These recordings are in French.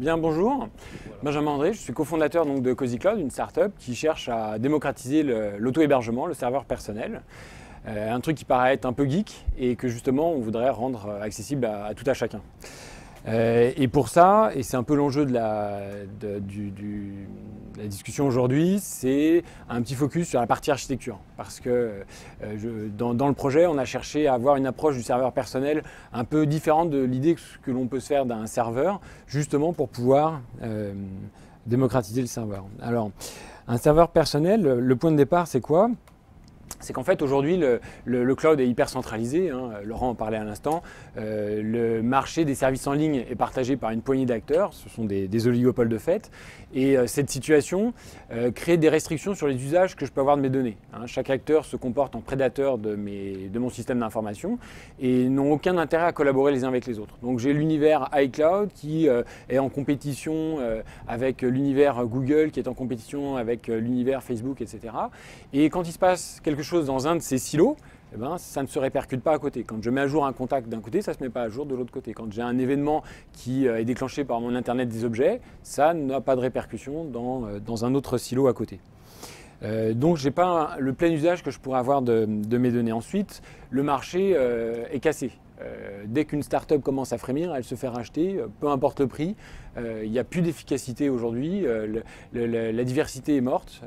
Bien, bonjour. Benjamin André, je suis cofondateur de CozyCloud, une start-up qui cherche à démocratiser l'auto-hébergement, le serveur personnel. Un truc qui paraît être un peu geek et que justement on voudrait rendre accessible à tout à chacun. Et pour ça, et c'est un peu l'enjeu de la discussion aujourd'hui, c'est un petit focus sur la partie architecture. Parce que dans le projet, on a cherché à avoir une approche du serveur personnel un peu différente de l'idée que l'on peut se faire d'un serveur, justement pour pouvoir démocratiser le serveur. Alors, un serveur personnel, le point de départ, c'est quoi ? C'est qu'en fait, aujourd'hui, le cloud est hyper centralisé, hein, Laurent en parlait à l'instant. Le marché des services en ligne est partagé par une poignée d'acteurs, ce sont des oligopoles de fait. Et cette situation crée des restrictions sur les usages que je peux avoir de mes données. Hein. Chaque acteur se comporte en prédateur de mon système d'information et n'ont aucun intérêt à collaborer les uns avec les autres. Donc j'ai l'univers iCloud qui est en compétition avec l'univers Google, qui est en compétition avec l'univers Facebook, etc. Et quand il se passe quelque chose dans un de ces silos, eh ben, ça ne se répercute pas à côté. Quand je mets à jour un contact d'un côté, ça ne se met pas à jour de l'autre côté. Quand j'ai un événement qui est déclenché par mon Internet des objets, ça n'a pas de répercussion dans un autre silo à côté. Donc, je n'ai pas le plein usage que je pourrais avoir de mes données. Ensuite, le marché est cassé. Dès qu'une start-up commence à frémir, elle se fait racheter, peu importe le prix. Il n'y a plus d'efficacité aujourd'hui, la diversité est morte.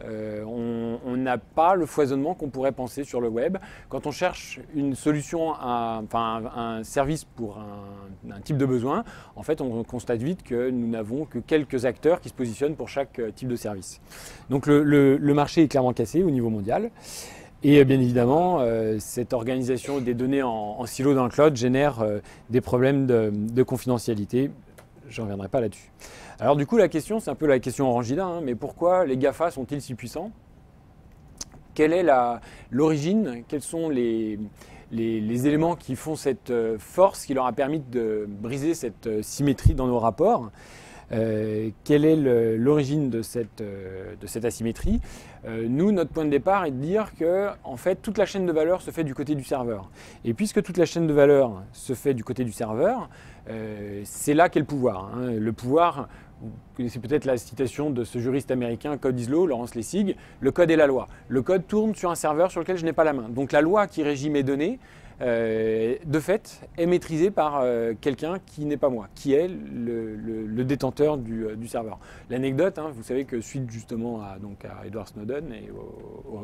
On n'a pas le foisonnement qu'on pourrait penser sur le web. Quand on cherche une solution, un service pour un type de besoin, en fait, on constate vite que nous n'avons que quelques acteurs qui se positionnent pour chaque type de service. Donc le marché est clairement cassé au niveau mondial. Et bien évidemment, cette organisation des données en silo dans le cloud génère des problèmes de confidentialité. Je ne reviendrai pas là-dessus. Alors du coup, la question, c'est un peu la question Orangina, hein, mais pourquoi les GAFA sont-ils si puissants? Quelle est l'origine? Quels sont les éléments qui font cette force qui leur a permis de briser cette symétrie dans nos rapports? Quelle est l'origine de cette asymétrie? Nous, notre point de départ est de dire que en fait, toute la chaîne de valeur se fait du côté du serveur. Et puisque toute la chaîne de valeur se fait du côté du serveur, c'est là qu'est le pouvoir. Hein. Le pouvoir, vous connaissez peut-être la citation de ce juriste américain, Code is law, Lawrence Lessig, le code est la loi. Le code tourne sur un serveur sur lequel je n'ai pas la main. Donc la loi qui régit mes données, de fait, est maîtrisée par quelqu'un qui n'est pas moi, qui est le détenteur du serveur. L'anecdote, hein, vous savez que suite justement à Edward Snowden et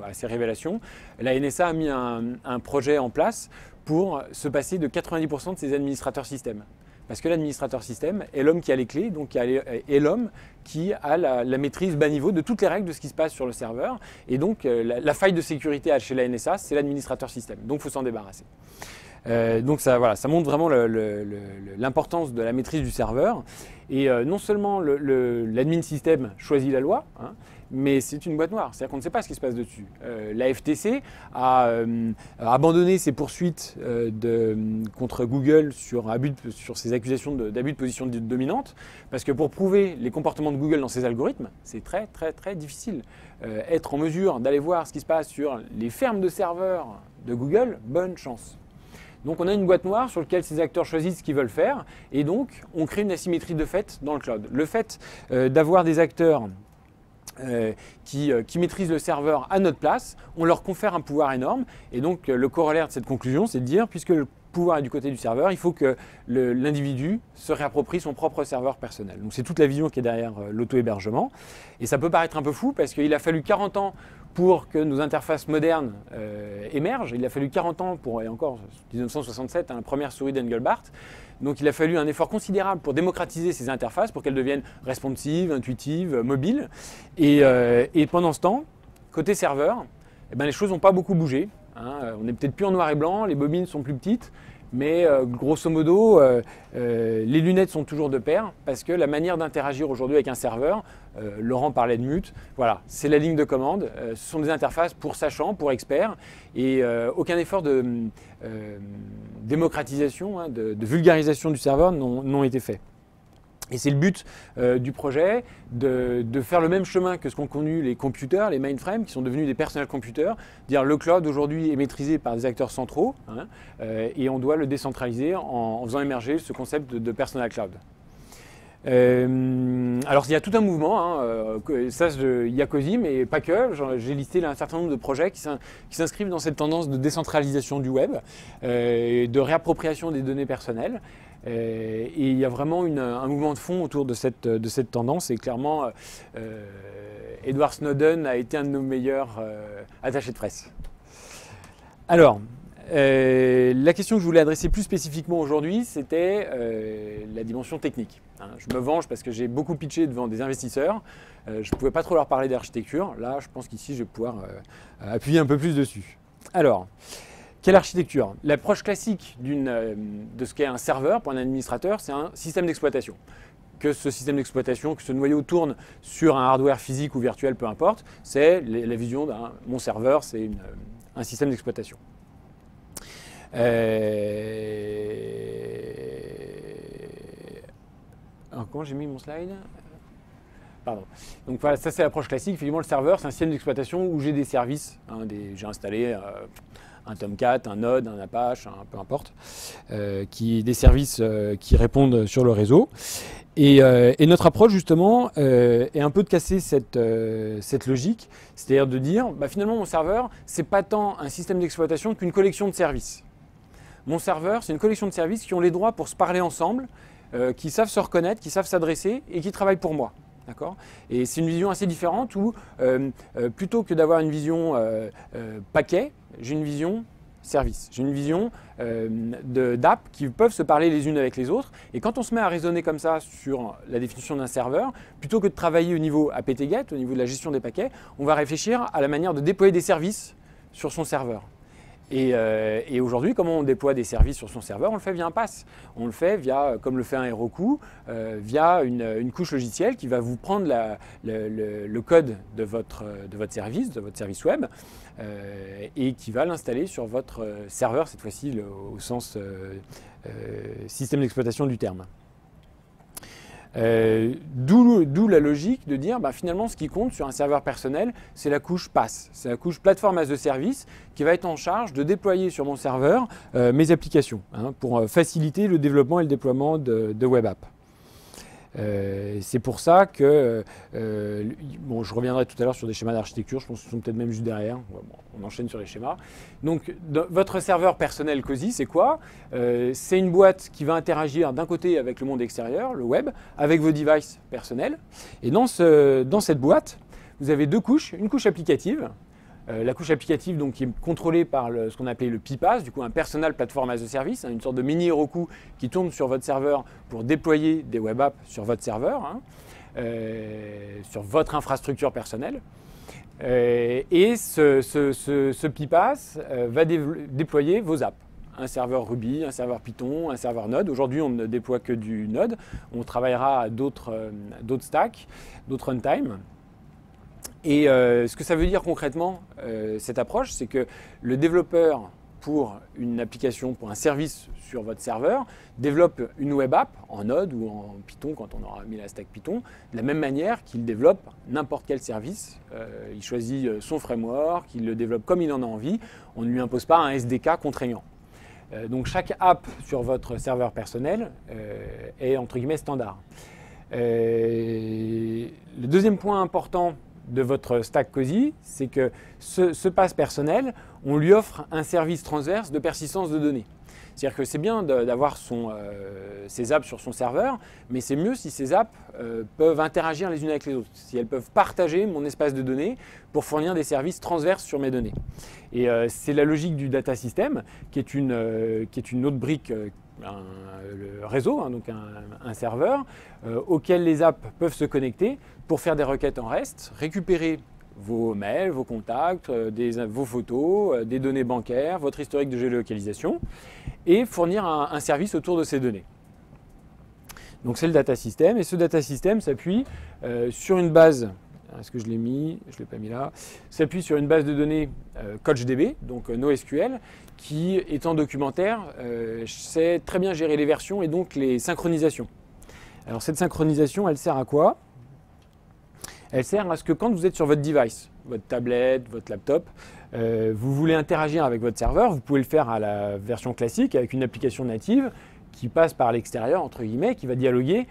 à ses révélations, la NSA a mis un projet en place pour se passer de 90% de ses administrateurs système. Parce que l'administrateur système est l'homme qui a les clés, donc est l'homme qui a la maîtrise bas niveau de toutes les règles de ce qui se passe sur le serveur. Et donc, la faille de sécurité chez la NSA, c'est l'administrateur système. Donc, il faut s'en débarrasser. Donc, ça, voilà, ça montre vraiment l'importance de la maîtrise du serveur. Et non seulement l'admin système choisit la loi, hein, mais c'est une boîte noire, c'est-à-dire qu'on ne sait pas ce qui se passe dessus. La FTC a abandonné ses poursuites contre Google sur ses accusations d'abus de position dominante, parce que pour prouver les comportements de Google dans ses algorithmes, c'est très très très difficile. Être en mesure d'aller voir ce qui se passe sur les fermes de serveurs de Google, bonne chance. Donc on a une boîte noire sur laquelle ces acteurs choisissent ce qu'ils veulent faire, et donc on crée une asymétrie de fait dans le cloud. Le fait d'avoir des acteurs qui maîtrisent le serveur à notre place, on leur confère un pouvoir énorme. Et donc le corollaire de cette conclusion, c'est de dire, puisque le pouvoir est du côté du serveur, il faut que l'individu se réapproprie son propre serveur personnel. Donc c'est toute la vision qui est derrière l'auto-hébergement. Et ça peut paraître un peu fou, parce qu'il a fallu 40 ans pour que nos interfaces modernes émergent. Il a fallu 40 ans pour, et encore 1967, hein, la première souris d'Engelbart. Donc il a fallu un effort considérable pour démocratiser ces interfaces, pour qu'elles deviennent responsives, intuitives, mobiles. Et pendant ce temps, côté serveur, eh ben, les choses n'ont pas beaucoup bougé. Hein. On n'est peut-être plus en noir et blanc, les bobines sont plus petites, mais grosso modo, les lunettes sont toujours de pair, parce que la manière d'interagir aujourd'hui avec un serveur, Laurent parlait de mute, voilà, c'est la ligne de commande, ce sont des interfaces pour sachants, pour experts, et aucun effort de démocratisation, hein, de vulgarisation du serveur n'ont été faits. Et c'est le but du projet de faire le même chemin que ce qu'ont connu les computers, les mainframes, qui sont devenus des personnels computers. Dire le cloud aujourd'hui est maîtrisé par des acteurs centraux, hein, et on doit le décentraliser en faisant émerger ce concept de personal cloud. Alors il y a tout un mouvement, hein, ça il y a Cozy, mais pas que, j'ai listé là un certain nombre de projets qui s'inscrivent dans cette tendance de décentralisation du web, et de réappropriation des données personnelles. Et il y a vraiment un mouvement de fond autour de cette tendance, et clairement Edward Snowden a été un de nos meilleurs attachés de presse. Alors, la question que je voulais adresser plus spécifiquement aujourd'hui, c'était la dimension technique. Hein, je me venge parce que j'ai beaucoup pitché devant des investisseurs, je ne pouvais pas trop leur parler d'architecture. Là, je pense qu'ici, je vais pouvoir appuyer un peu plus dessus. Alors, quelle architecture? L'approche classique de ce qu'est un serveur pour un administrateur, c'est un système d'exploitation. Que ce système d'exploitation, que ce noyau tourne sur un hardware physique ou virtuel, peu importe, c'est la vision d'un mon serveur, c'est un système d'exploitation. Alors, comment j'ai mis mon slide? Pardon. Donc voilà, ça c'est l'approche classique. Finalement, le serveur, c'est un système d'exploitation où j'ai des services. Hein, j'ai installé un Tomcat, un Node, un Apache, peu importe, des services qui répondent sur le réseau. Et notre approche, justement, est un peu de casser cette logique, c'est-à-dire de dire, bah, finalement, mon serveur, c'est pas tant un système d'exploitation qu'une collection de services. Mon serveur, c'est une collection de services qui ont les droits pour se parler ensemble, qui savent se reconnaître, qui savent s'adresser et qui travaillent pour moi. Et c'est une vision assez différente où, plutôt que d'avoir une vision paquet, j'ai une vision service. J'ai une vision d'app qui peuvent se parler les unes avec les autres. Et quand on se met à raisonner comme ça sur la définition d'un serveur, plutôt que de travailler au niveau apt-get, au niveau de la gestion des paquets, on va réfléchir à la manière de déployer des services sur son serveur. Et aujourd'hui, comment on déploie des services sur son serveur? On le fait via un pass. On le fait via, comme le fait un Heroku, via une couche logicielle qui va vous prendre le code de votre service web, et qui va l'installer sur votre serveur, cette fois-ci au sens système d'exploitation du terme. D'où la logique de dire, bah, finalement, ce qui compte sur un serveur personnel, c'est la couche PaaS, c'est la couche plateforme as a service qui va être en charge de déployer sur mon serveur mes applications, hein, pour faciliter le développement et le déploiement de web app. C'est pour ça que, bon, je reviendrai tout à l'heure sur des schémas d'architecture, je pense qu'ils sont peut-être même juste derrière, bon, on enchaîne sur les schémas. Donc votre serveur personnel Cozy, c'est quoi? C'est une boîte qui va interagir d'un côté avec le monde extérieur, le web, avec vos devices personnels. Et dans cette boîte, vous avez deux couches, une couche applicative. La couche applicative, donc, qui est contrôlée par ce qu'on appelait le PPaaS, du coup un Personal Platform as a Service, hein, une sorte de mini Heroku qui tourne sur votre serveur pour déployer des web apps sur votre serveur, hein, sur votre infrastructure personnelle. Et ce PPaaS va déployer vos apps. Un serveur Ruby, un serveur Python, un serveur Node. Aujourd'hui, on ne déploie que du Node. On travaillera à d'autres stacks, d'autres runtimes. Et ce que ça veut dire concrètement, cette approche, c'est que le développeur pour une application, pour un service sur votre serveur, développe une web app en Node ou en Python quand on aura mis la stack Python, de la même manière qu'il développe n'importe quel service. Il choisit son framework, il le développe comme il en a envie, on ne lui impose pas un SDK contraignant. Donc chaque app sur votre serveur personnel est entre guillemets standard. Le deuxième point important de votre stack Cozy, c'est que ce pass personnel, on lui offre un service transverse de persistance de données. C'est-à-dire que c'est bien d'avoir ses apps sur son serveur, mais c'est mieux si ces apps peuvent interagir les unes avec les autres, si elles peuvent partager mon espace de données pour fournir des services transverses sur mes données. Et c'est la logique du data system, qui est une autre brique, le réseau, hein, donc un serveur, auquel les apps peuvent se connecter pour faire des requêtes en REST, récupérer vos mails, vos contacts, vos photos, des données bancaires, votre historique de géolocalisation, et fournir un service autour de ces données. Donc c'est le data system, et ce data system s'appuie sur une base, est-ce que je l'ai mis? Je ne l'ai pas mis là. S'appuie sur une base de données CouchDB, donc NoSQL, qui, étant documentaire, sait très bien gérer les versions et donc les synchronisations. Alors cette synchronisation, elle sert à quoi? Elle sert à ce que quand vous êtes sur votre device, votre tablette, votre laptop, vous voulez interagir avec votre serveur, vous pouvez le faire à la version classique avec une application native qui passe par l'extérieur, entre guillemets, qui va dialoguer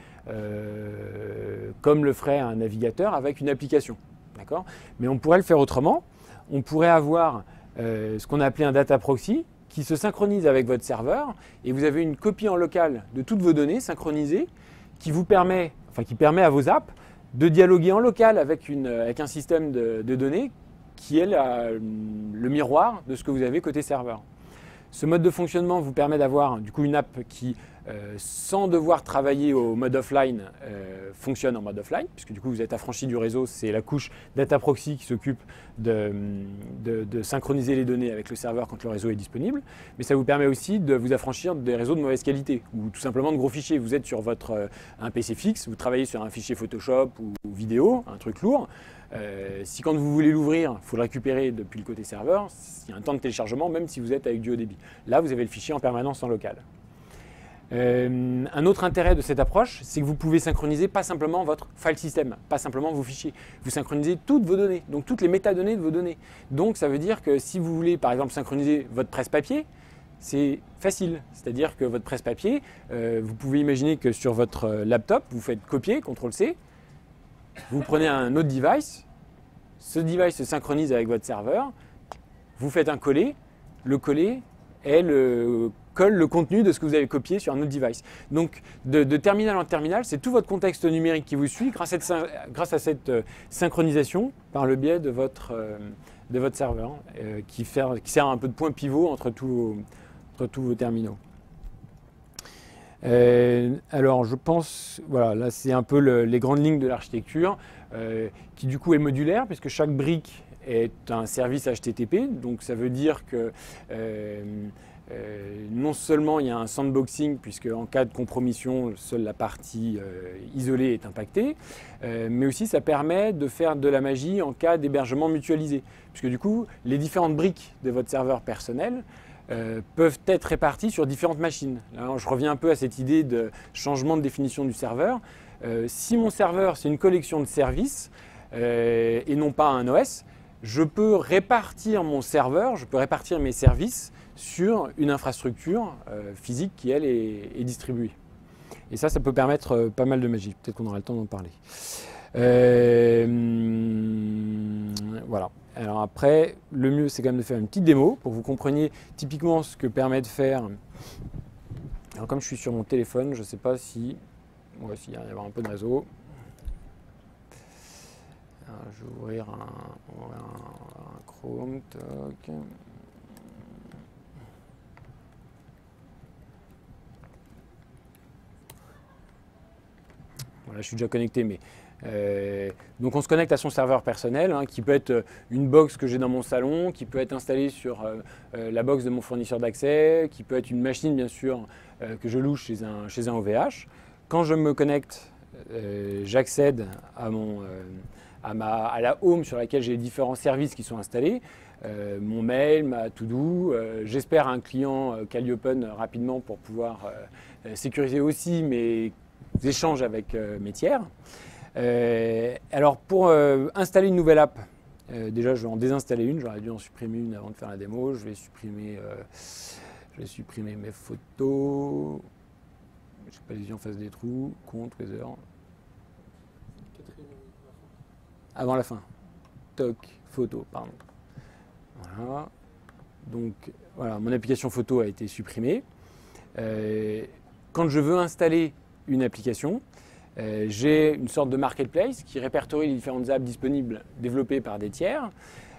comme le ferait un navigateur avec une application. Mais on pourrait le faire autrement. On pourrait avoir ce qu'on a appelé un data proxy qui se synchronise avec votre serveur et vous avez une copie en local de toutes vos données synchronisées qui vous permet, enfin qui permet à vos apps de dialoguer en local avec, avec un système de données qui est le miroir de ce que vous avez côté serveur. Ce mode de fonctionnement vous permet d'avoir du coup une app qui, sans devoir travailler au mode offline, fonctionne en mode offline, puisque du coup vous êtes affranchi du réseau, c'est la couche data proxy qui s'occupe de synchroniser les données avec le serveur quand le réseau est disponible, mais ça vous permet aussi de vous affranchir des réseaux de mauvaise qualité, ou tout simplement de gros fichiers. Vous êtes sur un PC fixe, vous travaillez sur un fichier Photoshop ou vidéo, un truc lourd. Si quand vous voulez l'ouvrir, il faut le récupérer depuis le côté serveur, il y a un temps de téléchargement même si vous êtes avec du haut débit. Là, vous avez le fichier en permanence en local. Un autre intérêt de cette approche, c'est que vous pouvez synchroniser pas simplement votre file system, pas simplement vos fichiers. Vous synchronisez toutes vos données, donc toutes les métadonnées de vos données. Donc ça veut dire que si vous voulez par exemple synchroniser votre presse-papier, c'est facile, c'est-à-dire que votre presse-papier, vous pouvez imaginer que sur votre laptop, vous faites copier, CTRL-C, vous prenez un autre device, ce device se synchronise avec votre serveur, vous faites un coller, le coller est colle le contenu de ce que vous avez copié sur un autre device. Donc de terminal en terminal, c'est tout votre contexte numérique qui vous suit grâce à cette synchronisation par le biais de votre serveur qui sert un peu de point pivot entre tous vos terminaux. Alors je pense, voilà, là c'est un peu les grandes lignes de l'architecture qui du coup est modulaire puisque chaque brique est un service HTTP, donc ça veut dire que non seulement il y a un sandboxing puisque en cas de compromission, seule la partie isolée est impactée, mais aussi ça permet de faire de la magie en cas d'hébergement mutualisé puisque du coup les différentes briques de votre serveur personnel peuvent être répartis sur différentes machines. Alors, je reviens un peu à cette idée de changement de définition du serveur. Si mon serveur, c'est une collection de services et non pas un OS, je peux répartir mon serveur, je peux répartir mes services sur une infrastructure physique qui, elle, est distribuée. Et ça, ça peut permettre pas mal de magie. Peut-être qu'on aura le temps d'en parler. Voilà. Alors après, le mieux, c'est quand même de faire une petite démo pour que vous compreniez typiquement ce que permet de faire. Alors comme je suis sur mon téléphone, je ne sais pas si... Moi aussi, il va y avoir un peu de réseau. Alors, je vais ouvrir un Chrome. Toc. Voilà, je suis déjà connecté, mais... donc on se connecte à son serveur personnel qui peut être une box que j'ai dans mon salon, qui peut être installée sur la box de mon fournisseur d'accès, qui peut être une machine bien sûr que je loue chez un OVH. Quand je me connecte, j'accède à la home sur laquelle j'ai les différents services qui sont installés, mon mail, ma to-do, j'espère un client CallOpen rapidement pour pouvoir sécuriser aussi mes échanges avec mes tiers. Alors pour installer une nouvelle app, déjà je vais en désinstaller une, j'aurais dû en supprimer une avant de faire la démo, je vais supprimer mes photos, je n'ai pas les yeux en face des trous, compte, weather, avant la fin, toc, photo, pardon, voilà, donc voilà, mon application photo a été supprimée. Quand je veux installer une application, j'ai une sorte de marketplace qui répertorie les différentes apps disponibles développées par des tiers,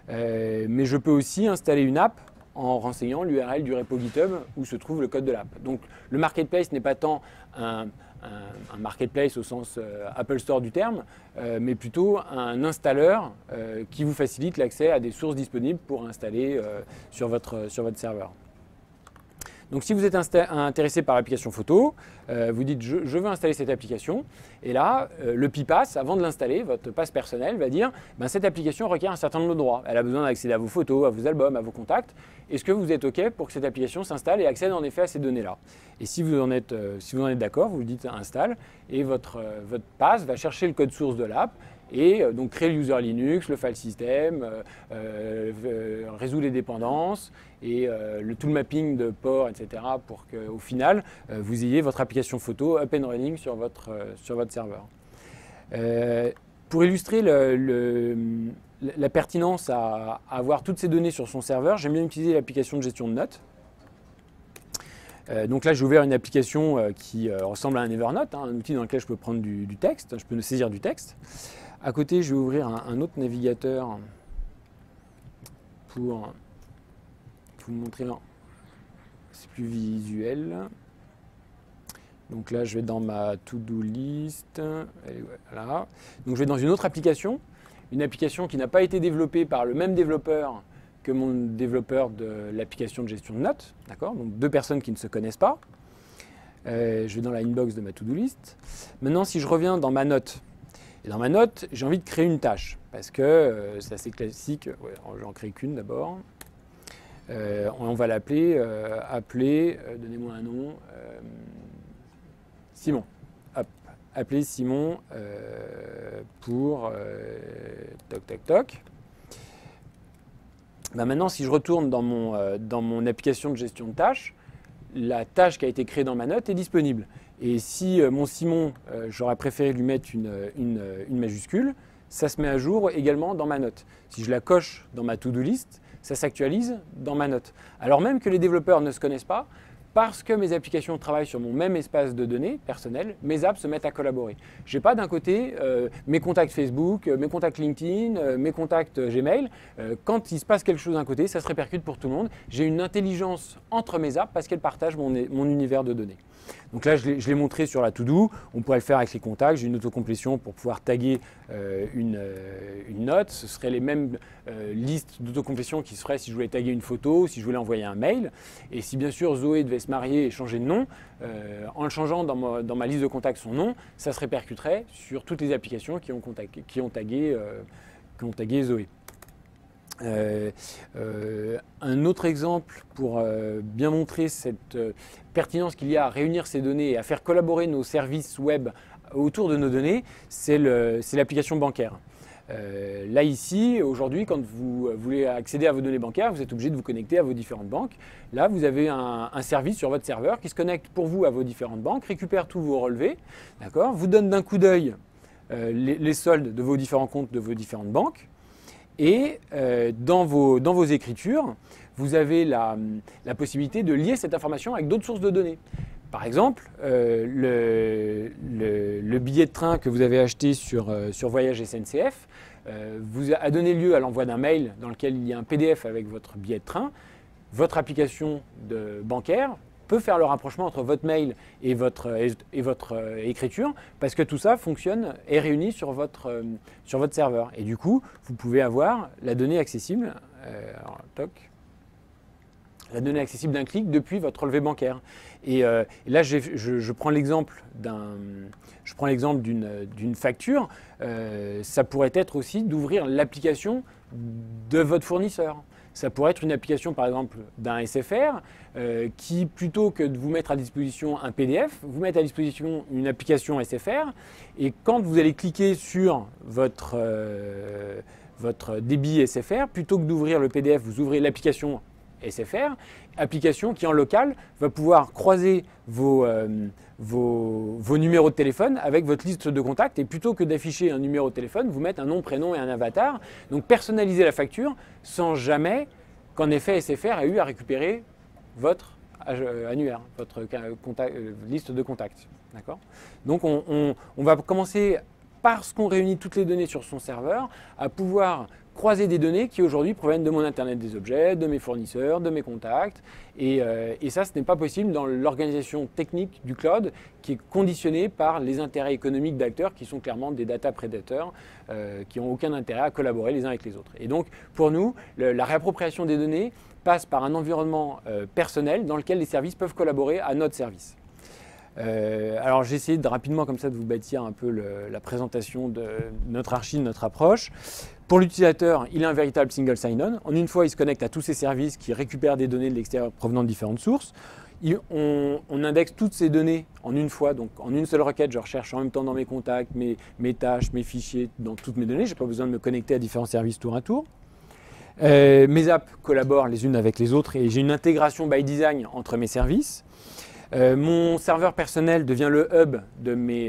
mais je peux aussi installer une app en renseignant l'URL du repo GitHub où se trouve le code de l'app. Donc le marketplace n'est pas tant un marketplace au sens Apple Store du terme, mais plutôt un installeur qui vous facilite l'accès à des sources disponibles pour installer sur votre serveur. Donc si vous êtes intéressé par l'application photo, vous dites je veux installer cette application et là le PIPAS, avant de l'installer, votre pass personnel va dire ben, cette application requiert un certain nombre de droits, elle a besoin d'accéder à vos photos, à vos albums, à vos contacts, est-ce que vous êtes OK pour que cette application s'installe et accède en effet à ces données-là? Et si vous en êtes d'accord, vous dites install et votre pass va chercher le code source de l'app et donc créer le user Linux, le file system, résoudre les dépendances et tout le mapping de port, etc. pour qu'au final, vous ayez votre application photo up and running sur votre serveur. Pour illustrer la pertinence à avoir toutes ces données sur son serveur, j'aime bien utiliser l'application de gestion de notes. Donc là, j'ai ouvert une application qui ressemble à un Evernote, hein, un outil dans lequel je peux prendre du texte, je peux saisir du texte. À côté, je vais ouvrir un autre navigateur pour vous montrer, c'est plus visuel. Donc là, je vais dans ma to-do list, voilà. Donc je vais dans une autre application, qui n'a pas été développée par le même développeur que mon développeur de l'application de gestion de notes, d'accord? Donc deux personnes qui ne se connaissent pas. Je vais dans la inbox de ma to-do list. Maintenant, si je reviens dans ma note, j'ai envie de créer une tâche, parce que c'est assez classique, ouais, j'en crée qu'une d'abord. On va l'appeler, donnez-moi un nom, Simon. Hop. Appeler Simon pour toc toc toc. Ben maintenant, si je retourne dans mon application de gestion de tâches, la tâche qui a été créée dans ma note est disponible. Et si mon Simon, j'aurais préféré lui mettre une majuscule, ça se met à jour également dans ma note. Si je la coche dans ma to-do list, ça s'actualise dans ma note. Alors même que les développeurs ne se connaissent pas, parce que mes applications travaillent sur mon même espace de données personnelles, mes apps se mettent à collaborer. Je n'ai pas d'un côté mes contacts Facebook, mes contacts LinkedIn, mes contacts Gmail. Quand il se passe quelque chose d'un côté, ça se répercute pour tout le monde. J'ai une intelligence entre mes apps parce qu'elles partagent mon univers de données. Donc là, je l'ai montré sur la to-do. On pourrait le faire avec les contacts. J'ai une autocomplétion pour pouvoir taguer une note. Ce seraient les mêmes listes d'autocomplétion qui se feraient si je voulais taguer une photo, si je voulais envoyer un mail. Et si bien sûr Zoé devait se marier et changer de nom, en le changeant dans ma liste de contacts son nom, ça se répercuterait sur toutes les applications qui ont tagué Zoé. Un autre exemple pour bien montrer cette pertinence qu'il y a à réunir ces données et à faire collaborer nos services web autour de nos données, c'est l'application bancaire. Là, ici, aujourd'hui, quand vous voulez accéder à vos données bancaires, vous êtes obligé de vous connecter à vos différentes banques. Là, vous avez un service sur votre serveur qui se connecte pour vous à vos différentes banques, récupère tous vos relevés, d'accord, vous donne d'un coup d'œil les soldes de vos différents comptes de vos différentes banques. Et dans vos écritures, vous avez la possibilité de lier cette information avec d'autres sources de données. Par exemple, le billet de train que vous avez acheté sur Voyage SNCF vous a donné lieu à l'envoi d'un mail dans lequel il y a un PDF avec votre billet de train. Votre application bancaire peut faire le rapprochement entre votre mail et votre écriture, parce que tout ça fonctionne et réuni sur votre serveur. Et du coup, vous pouvez avoir la donnée accessible, d'un clic depuis votre relevé bancaire. Et là, je prends l'exemple d'une facture. Ça pourrait être aussi d'ouvrir l'application de votre fournisseur. Ça pourrait être une application, par exemple, d'un SFR qui, plutôt que de vous mettre à disposition un PDF, vous met à disposition une application SFR. Et quand vous allez cliquer sur votre débit SFR, plutôt que d'ouvrir le PDF, vous ouvrez l'application SFR, application qui, en local, va pouvoir croiser vos numéros de téléphone avec votre liste de contacts. Et plutôt que d'afficher un numéro de téléphone, vous mettez un nom, prénom et un avatar. Donc, personnaliser la facture sans jamais qu'en effet SFR ait eu à récupérer votre annuaire, votre liste de contacts. D'accord ? Donc, on va commencer, parce qu'on réunit toutes les données sur son serveur, à pouvoir croiser des données qui aujourd'hui proviennent de mon Internet des objets, de mes fournisseurs, de mes contacts. Et ça, ce n'est pas possible dans l'organisation technique du cloud, qui est conditionnée par les intérêts économiques d'acteurs qui sont clairement des data prédateurs, qui n'ont aucun intérêt à collaborer les uns avec les autres. Et donc, pour nous, la réappropriation des données passe par un environnement personnel dans lequel les services peuvent collaborer à notre service. Alors j'ai essayé rapidement comme ça de vous bâtir un peu la présentation de notre archi, de notre approche. Pour l'utilisateur, il a un véritable single sign-on. En une fois, il se connecte à tous ces services qui récupèrent des données de l'extérieur provenant de différentes sources. On indexe toutes ces données en une fois, donc en une seule requête, je recherche en même temps dans mes contacts, mes tâches, mes fichiers, dans toutes mes données. Je n'ai pas besoin de me connecter à différents services tour à tour. Mes apps collaborent les unes avec les autres et j'ai une intégration by design entre mes services. Mon serveur personnel devient le hub de mes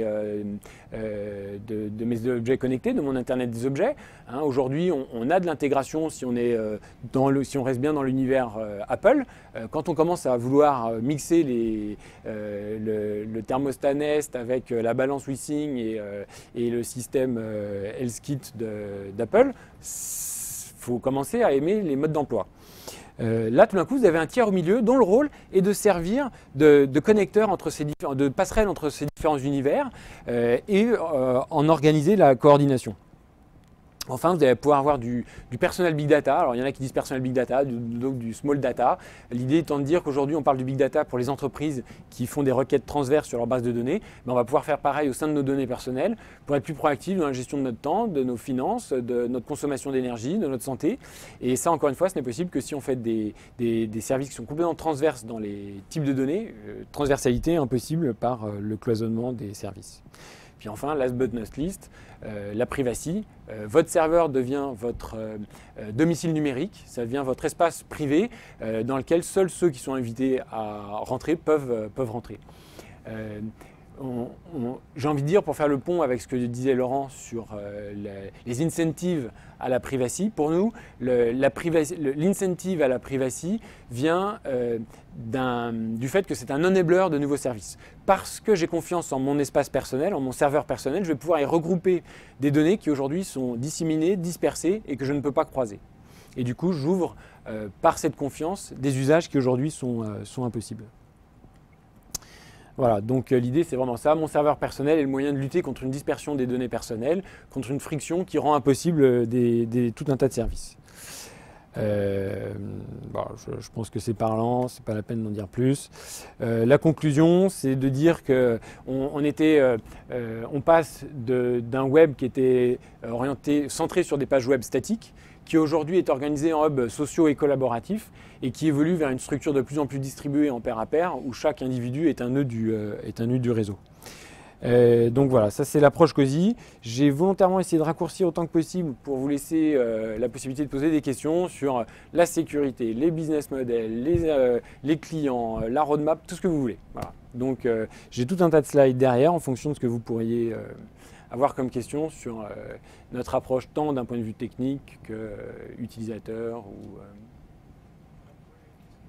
objets connectés, de mon Internet des objets. Hein, aujourd'hui, on a de l'intégration si on reste bien dans l'univers Apple. Quand on commence à vouloir mixer le thermostat Nest avec la balance Withings et le système HealthKit d'Apple, il faut commencer à aimer les modes d'emploi. Là, tout d'un coup, vous avez un tiers au milieu dont le rôle est de servir de connecteur entre ces différents, de passerelle entre ces différents univers et en organiser la coordination. Enfin, vous allez pouvoir avoir du personnel big data. Alors, il y en a qui disent personnel big data, du small data. L'idée étant de dire qu'aujourd'hui, on parle du big data pour les entreprises qui font des requêtes transverses sur leur base de données. Mais on va pouvoir faire pareil au sein de nos données personnelles pour être plus proactifs dans la gestion de notre temps, de nos finances, de notre consommation d'énergie, de notre santé. Et ça, encore une fois, ce n'est possible que si on fait des services qui sont complètement transverses dans les types de données. Transversalité impossible par le cloisonnement des services. Puis enfin, last but not least, la privacy. Votre serveur devient votre domicile numérique, ça devient votre espace privé dans lequel seuls ceux qui sont invités à rentrer peuvent rentrer. J'ai envie de dire, pour faire le pont avec ce que disait Laurent sur les incentives à la privacy, pour nous, l'incentive à la privacy vient du fait que c'est un enabler de nouveaux services. Parce que j'ai confiance en mon espace personnel, en mon serveur personnel, je vais pouvoir y regrouper des données qui aujourd'hui sont disséminées, dispersées et que je ne peux pas croiser. Et du coup, j'ouvre par cette confiance des usages qui aujourd'hui sont impossibles. Voilà, donc l'idée c'est vraiment ça, mon serveur personnel est le moyen de lutter contre une dispersion des données personnelles, contre une friction qui rend impossible tout un tas de services. Bon, je pense que c'est parlant, c'est pas la peine d'en dire plus. La conclusion, c'est de dire que on passe d'un web qui était centré sur des pages web statiques, qui aujourd'hui est organisé en hubs sociaux et collaboratifs et qui évolue vers une structure de plus en plus distribuée en pair à pair où chaque individu est un nœud du réseau. Donc voilà, ça c'est l'approche Cozy. J'ai volontairement essayé de raccourcir autant que possible pour vous laisser la possibilité de poser des questions sur la sécurité, les business models, les clients, la roadmap, tout ce que vous voulez. Voilà. Donc j'ai tout un tas de slides derrière en fonction de ce que vous pourriez avoir comme question sur notre approche tant d'un point de vue technique qu'utilisateur ou...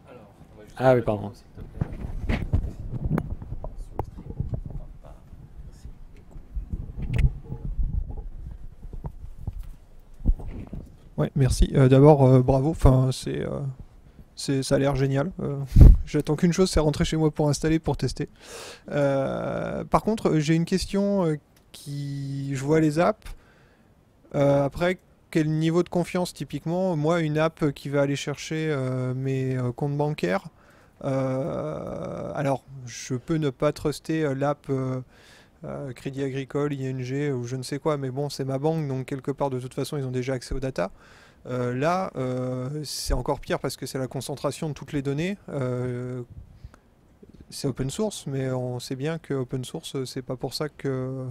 Alors, on va juste... Ah oui, pardon. Ouais, merci. D'abord, bravo. Enfin, ça a l'air génial. J'attends qu'une chose, c'est rentrer chez moi pour installer, pour tester. Par contre, j'ai une question je vois les apps. Après, quel niveau de confiance typiquement? Moi, une app qui va aller chercher mes comptes bancaires. Alors, je peux ne pas truster l'app... Crédit Agricole, ING ou je ne sais quoi, mais bon, c'est ma banque, donc quelque part de toute façon ils ont déjà accès aux data. Là, c'est encore pire parce que c'est la concentration de toutes les données. C'est open source, mais on sait bien que open source, c'est pas pour ça que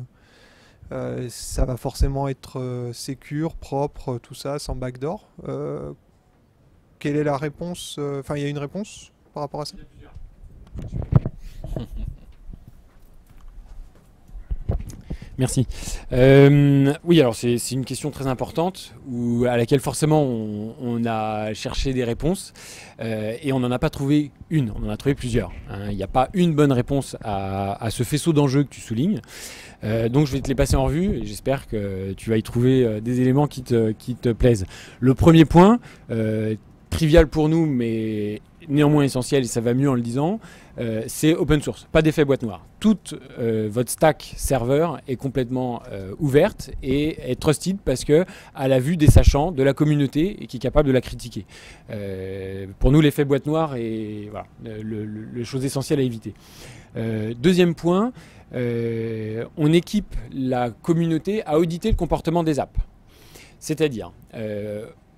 ça va forcément être sécure, propre, tout ça, sans backdoor. Quelle est la réponse? Enfin, il y a une réponse par rapport à ça? Merci. Oui, alors c'est une question très importante à laquelle forcément on a cherché des réponses et on n'en a pas trouvé une, on en a trouvé plusieurs. Hein. Il n'y a pas une bonne réponse à ce faisceau d'enjeux que tu soulignes. Donc je vais te les passer en revue et j'espère que tu vas y trouver des éléments qui te plaisent. Le premier point, trivial pour nous mais néanmoins essentiel et ça va mieux en le disant, c'est open source, pas d'effet boîte noire. Toute votre stack serveur est complètement ouverte et est trusted parce que à la vue des sachants, de la communauté et qui est capable de la critiquer. Pour nous, l'effet boîte noire est voilà, la chose essentielle à éviter. Deuxième point, on équipe la communauté à auditer le comportement des apps. C'est-à-dire,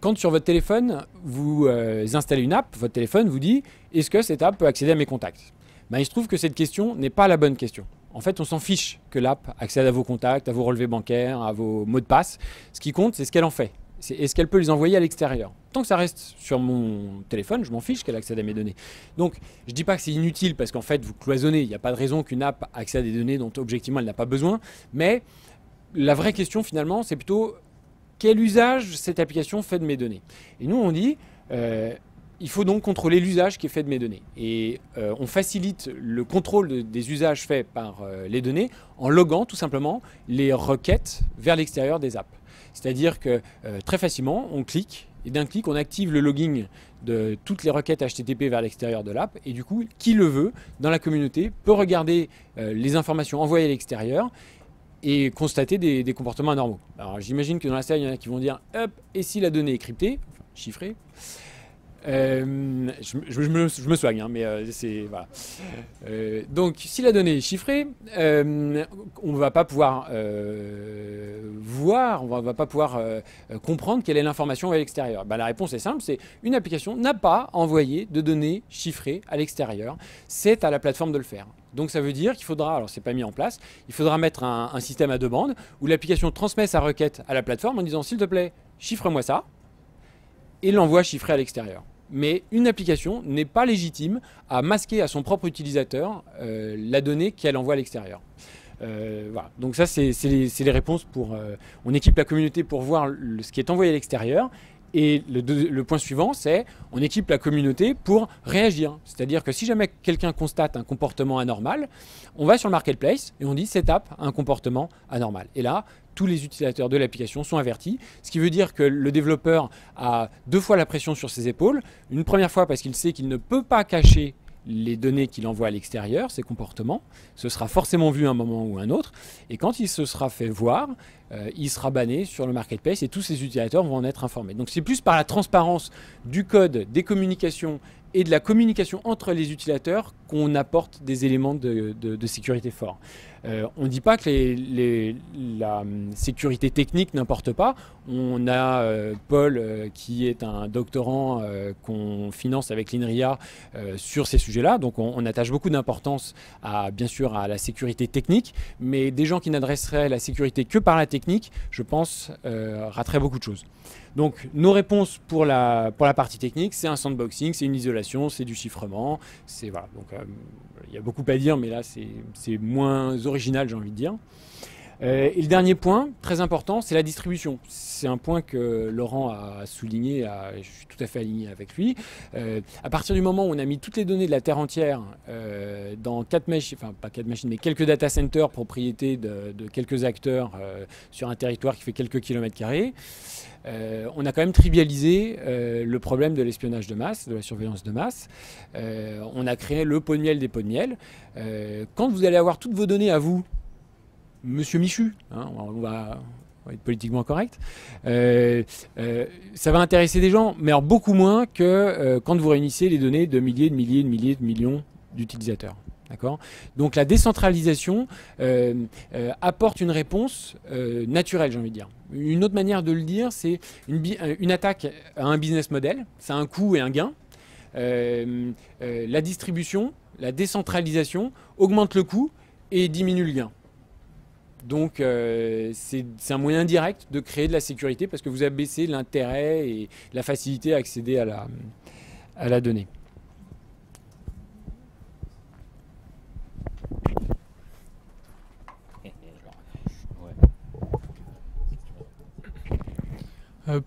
Quand sur votre téléphone, vous installez une app, votre téléphone vous dit « Est-ce que cette app peut accéder à mes contacts ?» Ben, il se trouve que cette question n'est pas la bonne question. En fait, on s'en fiche que l'app accède à vos contacts, à vos relevés bancaires, à vos mots de passe. Ce qui compte, c'est ce qu'elle en fait. C'est est-ce qu'elle peut les envoyer à l'extérieur. Tant que ça reste sur mon téléphone, je m'en fiche qu'elle accède à mes données. Donc, je ne dis pas que c'est inutile parce qu'en fait, vous cloisonnez. Il n'y a pas de raison qu'une app accède à des données dont objectivement elle n'a pas besoin. Mais la vraie question finalement, c'est plutôt... quel usage cette application fait de mes données? Et nous, on dit, il faut donc contrôler l'usage qui est fait de mes données. Et on facilite le contrôle des usages faits par les données en loguant tout simplement les requêtes vers l'extérieur des apps. C'est-à-dire que très facilement, on clique et d'un clic, on active le logging de toutes les requêtes HTTP vers l'extérieur de l'app. Et du coup, qui le veut dans la communauté peut regarder les informations envoyées à l'extérieur et constater des comportements anormaux. Alors j'imagine que dans la salle, il y en a qui vont dire « Hop, et si la donnée est cryptée ?» enfin, chiffrée. Je me soigne, hein, mais c'est... Voilà. Donc, si la donnée est chiffrée, on ne va pas pouvoir voir, on ne va pas pouvoir comprendre quelle est l'information à l'extérieur. Ben, la réponse est simple, c'est une application n'a pas envoyé de données chiffrées à l'extérieur. C'est à la plateforme de le faire. Donc ça veut dire qu'il faudra, alors c'est pas mis en place, il faudra mettre un système à demande où l'application transmet sa requête à la plateforme en disant « S'il te plaît, chiffre-moi ça » et l'envoie chiffré à l'extérieur. Mais une application n'est pas légitime à masquer à son propre utilisateur la donnée qu'elle envoie à l'extérieur. Voilà. Donc ça, c'est les réponses pour... on équipe la communauté pour voir ce qui est envoyé à l'extérieur. Et le point suivant, c'est on équipe la communauté pour réagir. C'est-à-dire que si jamais quelqu'un constate un comportement anormal, on va sur le marketplace et on dit cette app a un comportement anormal. Et là, tous les utilisateurs de l'application sont avertis, ce qui veut dire que le développeur a deux fois la pression sur ses épaules. Une première fois parce qu'il sait qu'il ne peut pas cacher les données qu'il envoie à l'extérieur, ses comportements, ce sera forcément vu à un moment ou à un autre, et quand il se sera fait voir, il sera banné sur le marketplace et tous ses utilisateurs vont en être informés. Donc c'est plus par la transparence du code, des communications et de la communication entre les utilisateurs qu'on apporte des éléments de sécurité forts. On ne dit pas que la sécurité technique n'importe pas. On a Paul qui est un doctorant qu'on finance avec l'INRIA sur ces sujets-là. Donc on attache beaucoup d'importance bien sûr à la sécurité technique, mais des gens qui n'adresseraient la sécurité que par la technique, je pense, rateraient beaucoup de choses. Donc nos réponses pour la partie technique, c'est un sandboxing, c'est une isolation, c'est du chiffrement, c'est voilà. Donc il y a beaucoup à dire, mais là c'est moins original, j'ai envie de dire. Et le dernier point, très important, c'est la distribution. C'est un point que Laurent a souligné, je suis tout à fait aligné avec lui. À partir du moment où on a mis toutes les données de la Terre entière dans quelques data centers propriétés de quelques acteurs sur un territoire qui fait quelques kilomètres carrés, on a quand même trivialisé le problème de l'espionnage de masse, de la surveillance de masse. On a créé le pot de miel des pots de miel. Quand vous allez avoir toutes vos données à vous, Monsieur Michu, hein, on va être politiquement correct, ça va intéresser des gens, mais alors beaucoup moins que quand vous réunissez les données de milliers de millions d'utilisateurs. Donc la décentralisation apporte une réponse naturelle, j'ai envie de dire. Une autre manière de le dire, c'est une attaque à un business model, ça a un coût et un gain. La distribution, la décentralisation augmente le coût et diminue le gain. Donc c'est un moyen direct de créer de la sécurité parce que vous abaissez l'intérêt et la facilité à accéder à la donnée.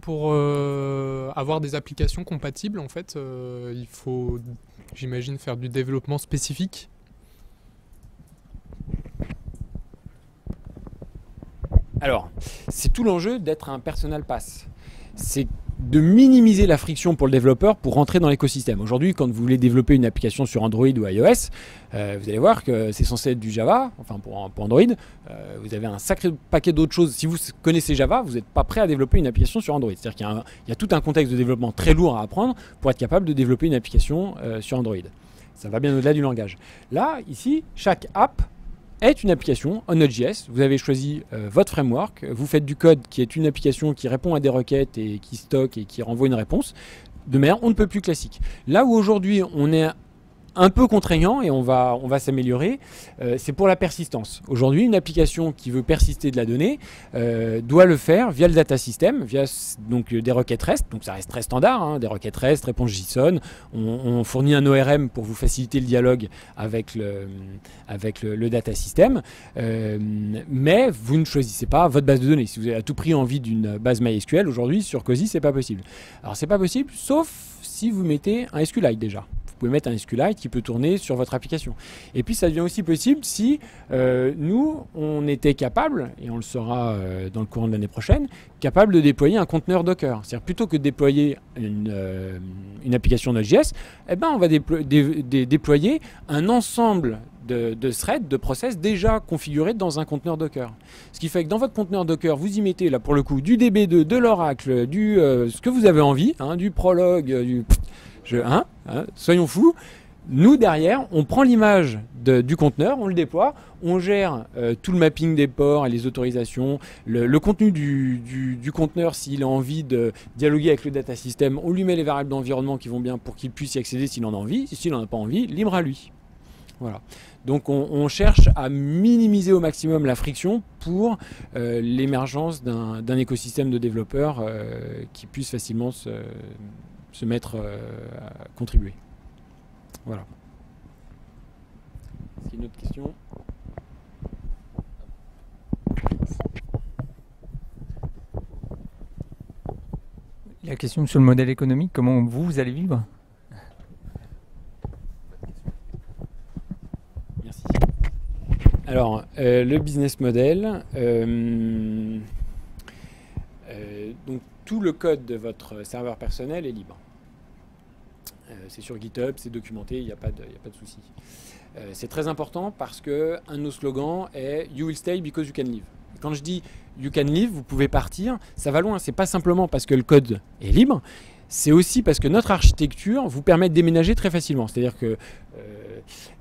Pour avoir des applications compatibles, en fait, il faut, j'imagine, faire du développement spécifique. Alors, c'est tout l'enjeu d'être un personal pass. C'est de minimiser la friction pour le développeur pour rentrer dans l'écosystème. Aujourd'hui, quand vous voulez développer une application sur Android ou iOS, vous allez voir que c'est censé être du Java, enfin pour Android. Vous avez un sacré paquet d'autres choses. Si vous connaissez Java, vous n'êtes pas prêt à développer une application sur Android. C'est-à-dire qu'il y a tout un contexte de développement très lourd à apprendre pour être capable de développer une application sur Android. Ça va bien au-delà du langage. Là, ici, chaque app est une application en Node.js. Vous avez choisi votre framework, vous faites du code qui est une application qui répond à des requêtes et qui stocke et qui renvoie une réponse de manière on ne peut plus classique. Là où aujourd'hui on est un peu contraignant et on va s'améliorer, c'est pour la persistance. Aujourd'hui, une application qui veut persister de la donnée doit le faire via le data system, via donc, des requêtes REST, donc ça reste très standard, hein, des requêtes REST, réponse JSON, on fournit un ORM pour vous faciliter le dialogue avec le data system, mais vous ne choisissez pas votre base de données. Si vous avez à tout prix envie d'une base MySQL, aujourd'hui sur Cozy, c'est pas possible. Alors c'est pas possible, sauf si vous mettez un SQLite déjà. Vous pouvez mettre un SQLite qui peut tourner sur votre application. Et puis ça devient aussi possible si nous, on était capable, et on le sera dans le courant de l'année prochaine, capable de déployer un conteneur Docker. C'est-à-dire plutôt que de déployer une application Node.js, eh ben, on va déployer un ensemble de threads, de process déjà configurés dans un conteneur Docker. Ce qui fait que dans votre conteneur Docker, vous y mettez là pour le coup du DB2, de l'oracle, du ce que vous avez envie, hein, du prologue, du... soyons fous, nous derrière on prend l'image du conteneur, on le déploie, on gère tout le mapping des ports et les autorisations, le contenu du conteneur. S'il a envie de dialoguer avec le data system, on lui met les variables d'environnement qui vont bien pour qu'il puisse y accéder s'il en a envie. S'il n'en a pas envie, libre à lui. Voilà. Donc on cherche à minimiser au maximum la friction pour l'émergence d'un écosystème de développeurs qui puisse facilement se mettre à contribuer. Voilà. Est-ce qu'il y a une autre question? La question sur le modèle économique, comment vous allez vivre? Merci. Alors, le business model... donc, tout le code de votre serveur personnel est libre. C'est sur GitHub, c'est documenté, il n'y a pas de souci. C'est très important parce que un de nos slogans est You will stay because you can leave. Et quand je dis you can leave, vous pouvez partir, ça va loin. C'est pas simplement parce que le code est libre, c'est aussi parce que notre architecture vous permet de déménager très facilement. C'est-à-dire que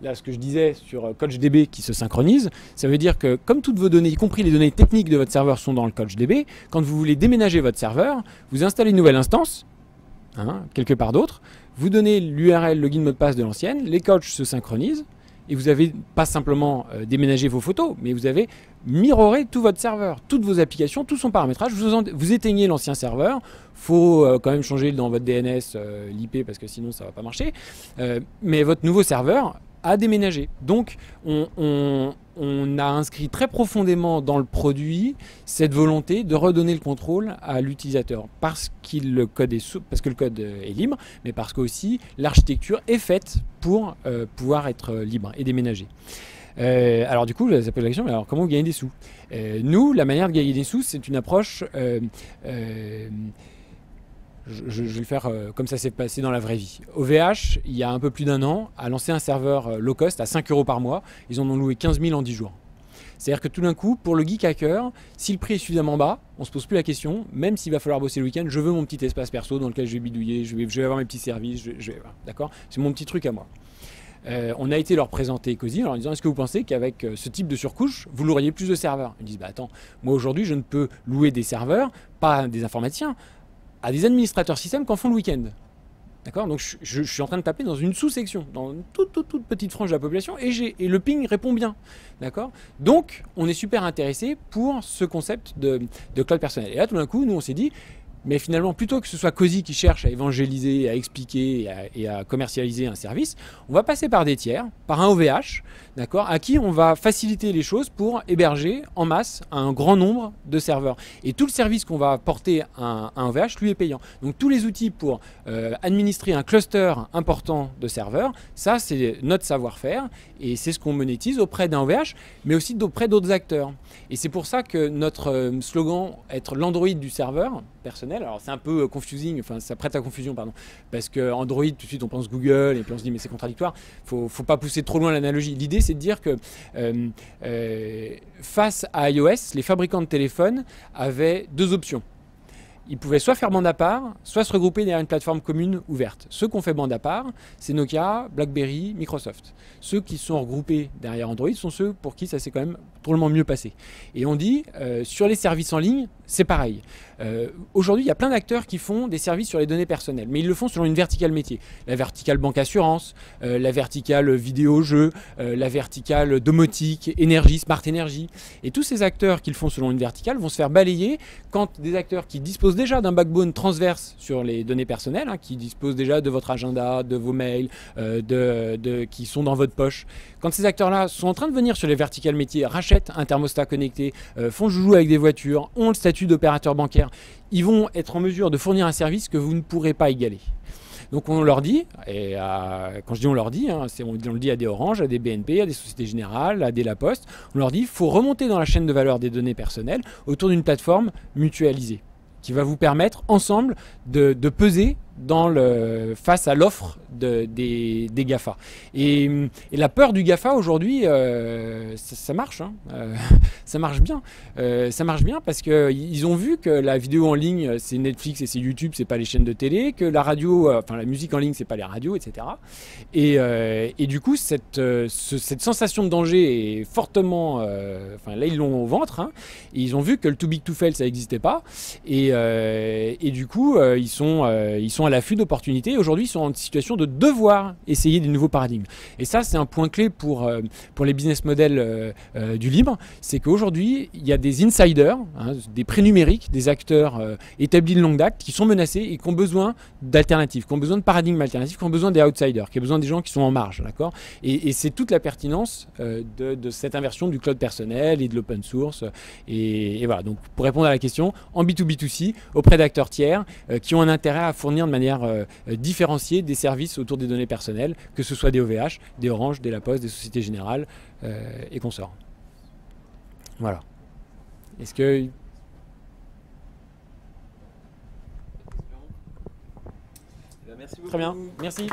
là, ce que je disais sur CouchDB qui se synchronise, ça veut dire que comme toutes vos données, y compris les données techniques de votre serveur, sont dans le CouchDB, quand vous voulez déménager votre serveur, vous installez une nouvelle instance, hein, quelque part d'autre, vous donnez l'URL, login, mot de passe de l'ancienne, les couches se synchronisent, et vous n'avez pas simplement déménagé vos photos, mais vous avez mirroré tout votre serveur, toutes vos applications, tout son paramétrage. Vous éteignez l'ancien serveur, faut quand même changer dans votre DNS l'IP parce que sinon ça ne va pas marcher, mais votre nouveau serveur a déménagé. Donc on a inscrit très profondément dans le produit cette volonté de redonner le contrôle à l'utilisateur parce que le code est libre, mais parce qu'aussi l'architecture est faite pour pouvoir être libre et déménager. Alors du coup, ça pose la question, mais alors comment vous gagnez des sous? Nous, la manière de gagner des sous, c'est une approche... je vais le faire comme ça s'est passé dans la vraie vie. OVH, il y a un peu plus d'un an, a lancé un serveur low cost à 5 € par mois. Ils en ont loué 15 000 en 10 jours. C'est-à-dire que tout d'un coup, pour le geek hacker, si le prix est suffisamment bas, on ne se pose plus la question, même s'il va falloir bosser le week-end, je veux mon petit espace perso dans lequel je vais bidouiller, je vais avoir mes petits services, d'accord, c'est mon petit truc à moi. On a été leur présenter Cozy en leur disant: est-ce que vous pensez qu'avec ce type de surcouche, vous loueriez plus de serveurs? Ils disent: bah attends, moi aujourd'hui, je ne peux louer des serveurs, pas à des informaticiens, à des administrateurs système qu'en font le week-end. D'accord? Donc je suis en train de taper dans une sous-section, dans une toute petite frange de la population, et le ping répond bien. D'accord? Donc on est super intéressé pour ce concept de cloud personnel. Et là tout d'un coup, nous on s'est dit, mais finalement plutôt que ce soit Cozy qui cherche à évangéliser, à expliquer et à commercialiser un service, on va passer par des tiers, par un OVH, d'accord, à qui on va faciliter les choses pour héberger en masse un grand nombre de serveurs. Et tout le service qu'on va porter à un OVH, lui, est payant. Donc tous les outils pour administrer un cluster important de serveurs, ça c'est notre savoir-faire et c'est ce qu'on monétise auprès d'un OVH, mais aussi auprès d'autres acteurs. Et c'est pour ça que notre slogan « être l'Android du serveur » personnel, alors c'est un peu confusing, enfin ça prête à confusion, pardon, parce que Android, tout de suite on pense Google et puis on se dit mais c'est contradictoire, faut pas pousser trop loin l'analogie. L'idée c'est de dire que face à iOS, les fabricants de téléphones avaient deux options. ils pouvaient soit faire bande à part, soit se regrouper derrière une plateforme commune ouverte. Ceux qui ont fait bande à part, c'est Nokia, BlackBerry, Microsoft. Ceux qui sont regroupés derrière Android sont ceux pour qui ça s'est quand même drôlement mieux passé. Et on dit, sur les services en ligne, c'est pareil. Aujourd'hui, il y a plein d'acteurs qui font des services sur les données personnelles, mais ils le font selon une verticale métier. La verticale banque-assurance, la verticale vidéo-jeu, la verticale domotique, énergie, smart énergie. Et tous ces acteurs qui le font selon une verticale vont se faire balayer quand des acteurs qui disposent déjà d'un backbone transverse sur les données personnelles, hein, qui disposent déjà de votre agenda, de vos mails, qui sont dans votre poche. Quand ces acteurs-là sont en train de venir sur les verticales métiers, rachètent un thermostat connecté, font joujou avec des voitures, ont le statut d'opérateur bancaire, ils vont être en mesure de fournir un service que vous ne pourrez pas égaler. Donc on leur dit, et quand je dis on leur dit, hein, on le dit à des Orange, à des BNP, à des Sociétés Générales, à des La Poste, on leur dit qu'il faut remonter dans la chaîne de valeur des données personnelles autour d'une plateforme mutualisée qui va vous permettre ensemble de peser face à l'offre des GAFA. Et la peur du GAFA aujourd'hui, ça marche, hein, ça marche bien. Ça marche bien parce qu'ils ont vu que la vidéo en ligne, c'est Netflix et c'est YouTube, c'est pas les chaînes de télé, que la radio, enfin la musique en ligne, c'est pas les radios, etc. Et du coup, cette sensation de danger est fortement... Enfin là, ils l'ont au ventre. Hein, et ils ont vu que le too big to fail, ça n'existait pas. Et du coup, ils sont à l'affût d'opportunités et aujourd'hui ils sont en situation de devoir essayer des nouveaux paradigmes. Et ça, c'est un point clé pour les business models du libre, c'est qu'aujourd'hui il y a des insiders, hein, des pré-numériques, des acteurs établis de longue date qui sont menacés et qui ont besoin d'alternatives, qui ont besoin de paradigmes alternatifs, qui ont besoin des outsiders, qui ont besoin des gens qui sont en marge. D'accord ? Et c'est toute la pertinence de cette inversion du cloud personnel et de l'open source. Et voilà, donc pour répondre à la question, en B2B2C, auprès d'acteurs tiers qui ont un intérêt à fournir de manière différenciée des services autour des données personnelles, que ce soit des OVH, des Orange, des La Poste, des Sociétés Générales et consorts. Voilà. Est-ce que... Merci beaucoup. Très bien, merci.